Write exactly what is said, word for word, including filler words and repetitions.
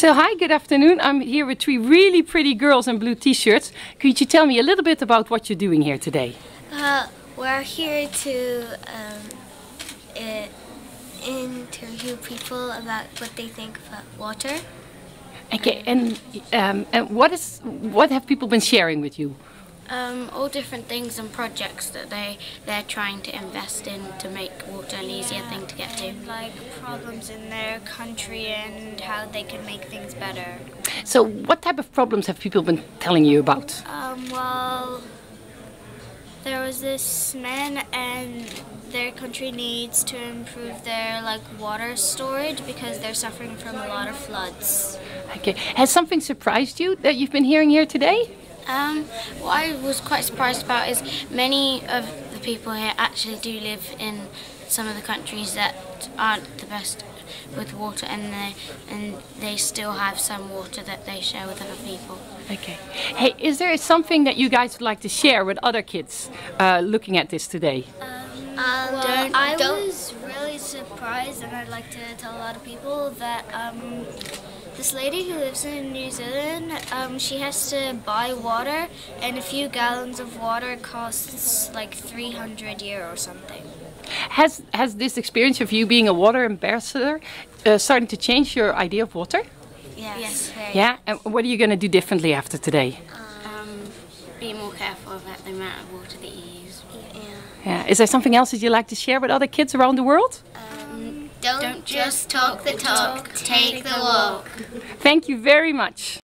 So hi, good afternoon. I'm here with three really pretty girls in blue t-shirts. Could you tell me a little bit about what you're doing here today? Uh, we're here to um, uh, interview people about what they think about water. Okay, and, um, and what is what have people been sharing with you? Um, all different things and projects that they, they're trying to invest in to make water an easier yeah, thing to get to. Like problems in their country and how they can make things better. So what type of problems have people been telling you about? Um, well, there was this man and their country needs to improve their like water storage because they're suffering from a lot of floods. Okay. Has something surprised you that you've been hearing here today? Um, what I was quite surprised about is many of the people here actually do live in some of the countries that aren't the best with water, and they, and they still have some water that they share with other people. Okay. Hey, is there something that you guys would like to share with other kids uh, looking at this today? Um, Um, well, don't, I don't. was really surprised, and I'd like to tell a lot of people that um, this lady who lives in New Zealand, um, she has to buy water, and a few gallons of water costs like three hundred euro or something. Has has this experience of you being a water ambassador uh, starting to change your idea of water? Yes. yes very yeah. Much. And what are you going to do differently after today? Um, be more careful about the amount of water that you use. Yeah. Yeah. Is there something else that you like to share with other kids around the world? Um, don't, don't just talk the talk, take the walk. Thank you very much.